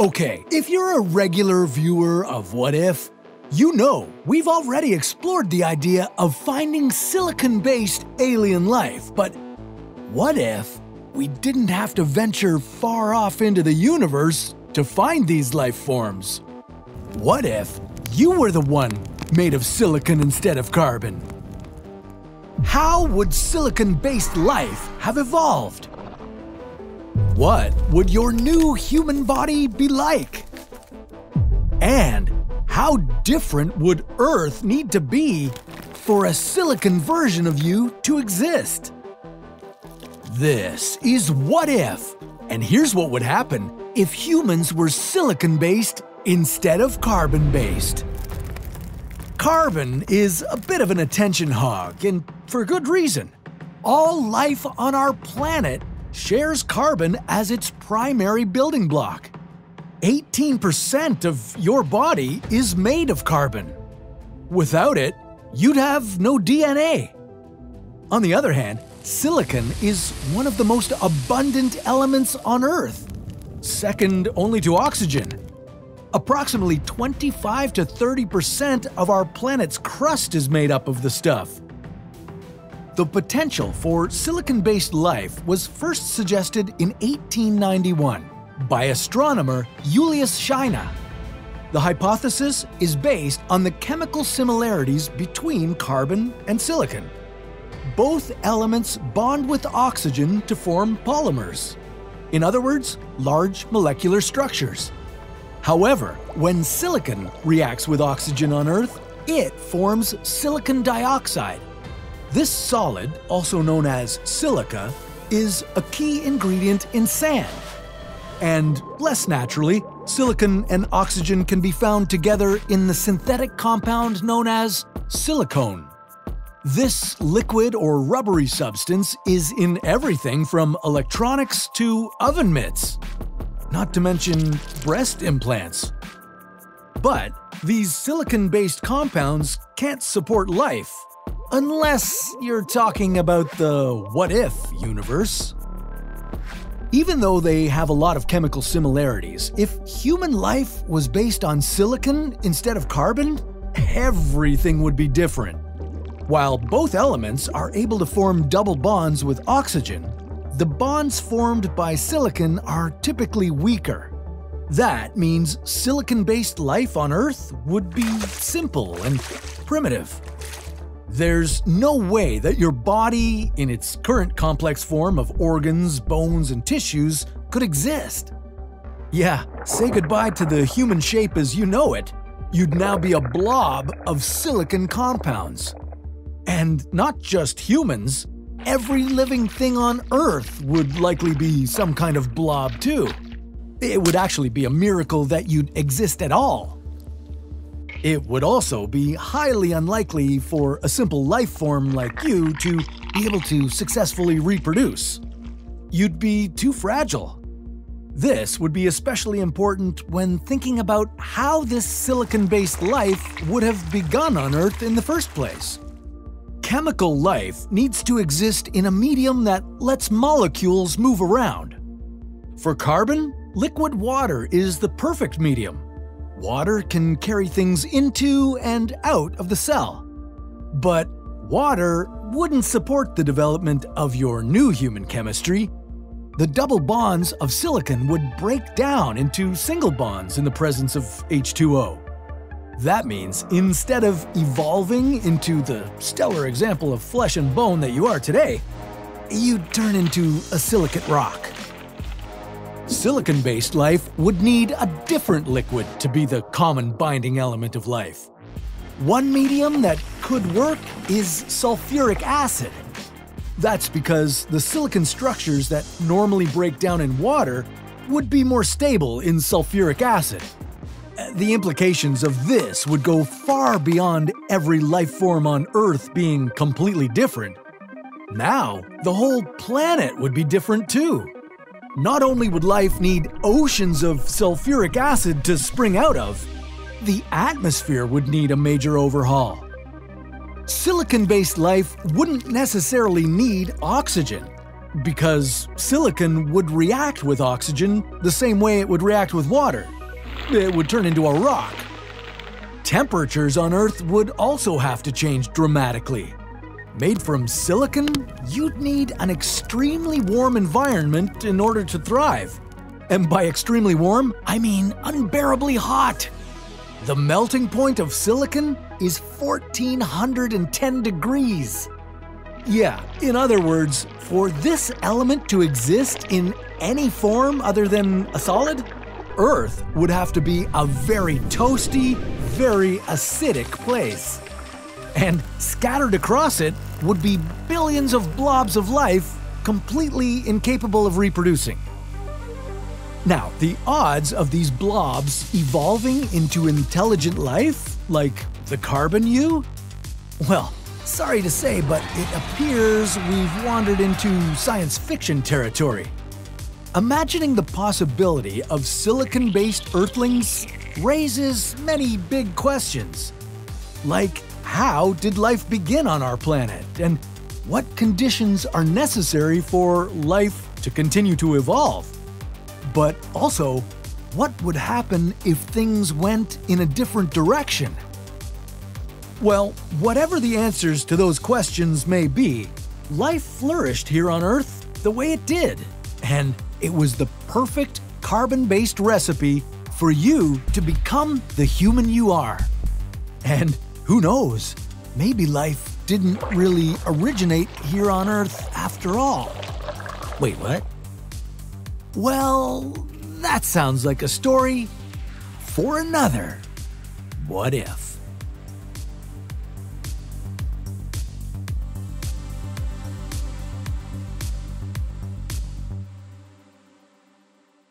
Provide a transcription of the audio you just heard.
Okay, if you're a regular viewer of What If, you know we've already explored the idea of finding silicon-based alien life, but what if we didn't have to venture far off into the universe to find these life forms? What if you were the one made of silicon instead of carbon? How would silicon-based life have evolved? What would your new human body be like? And how different would Earth need to be for a silicon version of you to exist? This is What If, and here's what would happen if humans were silicon-based instead of carbon-based. Carbon is a bit of an attention hog, and for good reason. All life on our planet shares carbon as its primary building block. 18% of your body is made of carbon. Without it, you'd have no DNA. On the other hand, silicon is one of the most abundant elements on Earth, second only to oxygen. Approximately 25 to 30% of our planet's crust is made up of the stuff. The potential for silicon-based life was first suggested in 1891. By astronomer Julius Scheiner. The hypothesis is based on the chemical similarities between carbon and silicon. Both elements bond with oxygen to form polymers. In other words, large molecular structures. However, when silicon reacts with oxygen on Earth, it forms silicon dioxide. This solid, also known as silica, is a key ingredient in sand. And, less naturally, silicon and oxygen can be found together in the synthetic compound known as silicone. This liquid or rubbery substance is in everything from electronics to oven mitts, not to mention breast implants. But these silicon-based compounds can't support life, unless you're talking about the What If universe. Even though they have a lot of chemical similarities, if human life was based on silicon instead of carbon, everything would be different. While both elements are able to form double bonds with oxygen, the bonds formed by silicon are typically weaker. That means silicon-based life on Earth would be simple and primitive. There's no way that your body, in its current complex form of organs, bones, and tissues, could exist. Yeah, say goodbye to the human shape as you know it. You'd now be a blob of silicon compounds. And not just humans, every living thing on Earth would likely be some kind of blob too. It would actually be a miracle that you'd exist at all. It would also be highly unlikely for a simple life form like you to be able to successfully reproduce. You'd be too fragile. This would be especially important when thinking about how this silicon-based life would have begun on Earth in the first place. Chemical life needs to exist in a medium that lets molecules move around. For carbon, liquid water is the perfect medium. Water can carry things into and out of the cell. But water wouldn't support the development of your new human chemistry. The double bonds of silicon would break down into single bonds in the presence of H2O. That means instead of evolving into the stellar example of flesh and bone that you are today, you'd turn into a silicate rock. Silicon-based life would need a different liquid to be the common binding element of life. One medium that could work is sulfuric acid. That's because the silicon structures that normally break down in water would be more stable in sulfuric acid. The implications of this would go far beyond every life form on Earth being completely different. Now, the whole planet would be different too. Not only would life need oceans of sulfuric acid to spring out of, the atmosphere would need a major overhaul. Silicon-based life wouldn't necessarily need oxygen. because silicon would react with oxygen the same way it would react with water. It would turn into a rock. Temperatures on Earth would also have to change dramatically. Made from silicon, you'd need an extremely warm environment in order to thrive. And by extremely warm, I mean unbearably hot. The melting point of silicon is 1410 degrees. Yeah, in other words, for this element to exist in any form other than a solid, Earth would have to be a very toasty, very acidic place. And scattered across it would be billions of blobs of life completely incapable of reproducing. Now, the odds of these blobs evolving into intelligent life, like the carbon you? Well, sorry to say, but it appears we've wandered into science fiction territory. Imagining the possibility of silicon-based Earthlings raises many big questions. Like, how did life begin on our planet, and what conditions are necessary for life to continue to evolve? But also, what would happen if things went in a different direction? Well, whatever the answers to those questions may be, life flourished here on Earth the way it did, and it was the perfect carbon-based recipe for you to become the human you are. And who knows, maybe life didn't really originate here on Earth after all. Wait, what? Well, that sounds like a story for another What If.